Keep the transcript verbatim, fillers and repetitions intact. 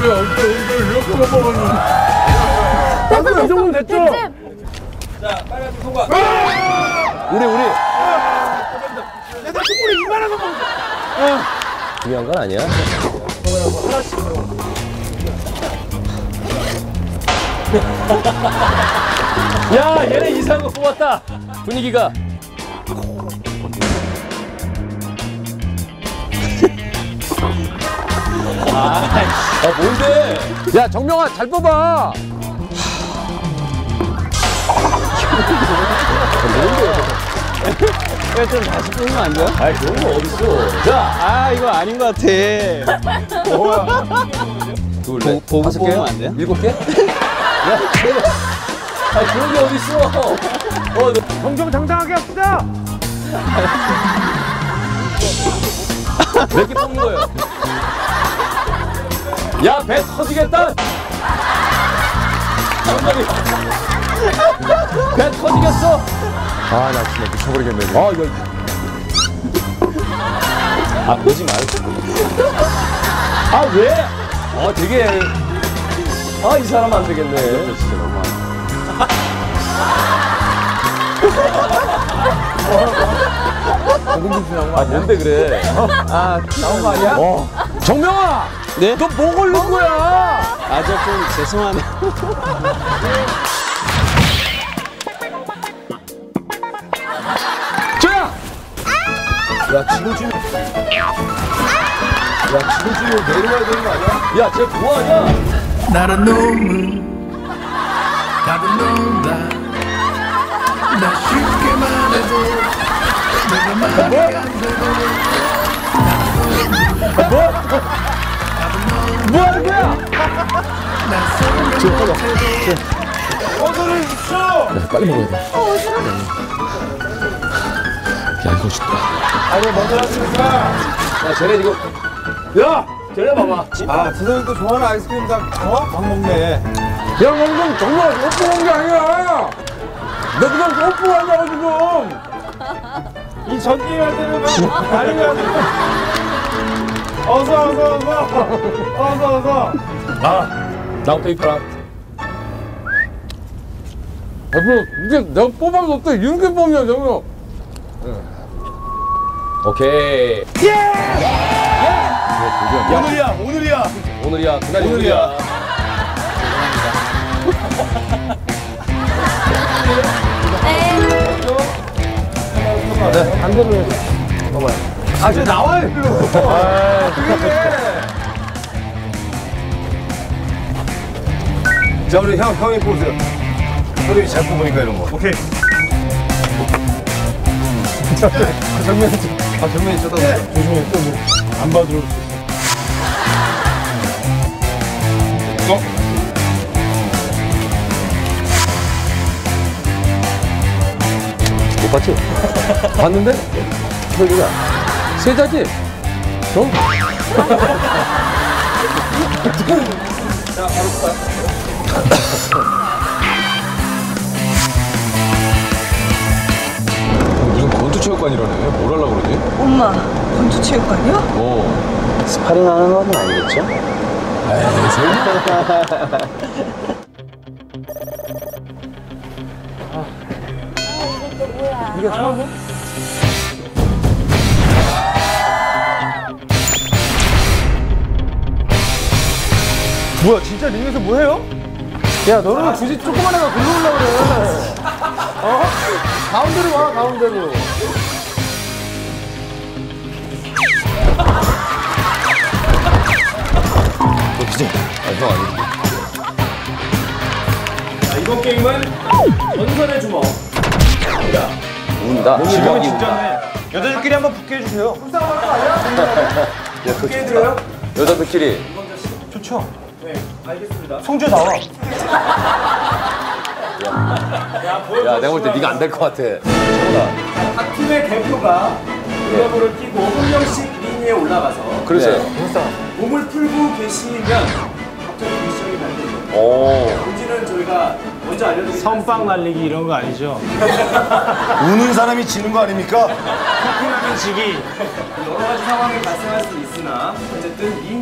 그래, 이렇게 못 먹었는데. 됐어, 이 정도면 됐죠? 자, 빨간색 통과. 우리, 우리. 내 다친구리 이만한 거 먹자. 중요한 건 아니야. 하나씩 야, 얘네 이상한 거 뽑았다. 분위기가. 아, 뭔데? 야, 정명아, 잘 뽑아. 야, 좀 다시 뽑으면 안 돼? 아이, 그런 거 어딨어. 자, 아, 이거 아닌 것 같아. 둘, 넷, 다섯 개? 일곱 개? 야, 아이, 그런 게 어딨어. 어, 너... 정정 당당하게 합시다. 몇 개 뽑는 거예요? 야, 배 터지겠다! 배 터지겠어! 아, 나 진짜 미쳐버리겠네. 아, 야. 아, 보지 말고. 아, 왜? 아, 되게. 아, 이 사람 안 되겠네. 진짜 너무 안. 아, 뭔데 그래? 아, 나온 거 아니야? 어. 정명아! 네? 너 뭐 걸린 거야? 아, 저 좀 죄송하네. 저야! 아 야, 지금 주면. 아 야, 지금 주면 내려와야 되는 거 아니야? 야, 쟤 뭐 하냐? 나란 놈은 다른 놈다. 나 쉽게 말해도 내가 말이 안 되고. 뭐? 뭐 하는 거야? 지금 꺼져. 어서를 줘! 빨리 먹어야 돼. 어, 어지러워. 야, 이거 죽다. 아니, 먼저 하시면서. 야, 쟤네 이거. 야! 쟤네 봐봐. 아, 부장님 또 좋아하는 아이스크림다. 어? 막 먹네. 야, 방금 정말 옷 먹은 게 아니야. 너 그냥 옷 보았냐고, 지금. 이 전쟁 할 때는 막 다리가 어서 어서 어서 어서 어서 아 나부터 입더라. 아니 이게 내가 뽑은 것도 이런 게 뽑냐 정우. 응. 오케이. 예! 예! 야, 오늘이야 오늘이야 오늘이야 그날 오늘이야. 네. 안 되면 봐봐요. 아, 쟤 나와요, 일로. 아, 그게. 자, 우리 형, 형이 보세요. 형이 잘 뽑으니까 이런 거. 오케이. 자, 정면에, 아, 정면에 쳐다보자. 조심해, 또 뭐, 안 봐주려고. 어? 못 봤지? 봤는데? 그러니까. 세자지? 좀? 자, 바로 볼까요? 요즘 권투체육관이라네. 뭘 하려고 그러지? 엄마, 권투체육관이요? 어. 스파링 하는 건 아니겠죠? 아, 이거 또 뭐야? 이거 처음? 뭐야, 진짜 링에서 뭐 해요? 야, 너는 굳이 조그만 애가 글로 올라 그래. 어? 가운데로 와, 가운데로. 너 그지? 아, 형 아니지. 자, 이번 게임은 전선의 주먹. 야, 운다. 지명이 운다. 여자들끼리 한번 붙게 해주세요. 불쌍한 거 아니야? 야, 붙게 해드려요? 여자들끼리. 좋죠? 네, 알겠습니다. 송주 나와. 야, 야, 내가 볼 때 네가 안 될 것 같아. 각 팀의 대표가 글러브를 네. 끼고 한 명씩 링 위에 올라가서 그러세요. 네. 몸을 풀고 계시면 갑자기 미션이 발생돼요. 오. 본질은 저희가 먼저 알려드릴게요. 선빵 날리기 이런 거 아니죠? 우는 사람이 지는 거 아닙니까? 코킹하면 지기. 여러 가지 상황이 발생할 수 있으나 어쨌든 링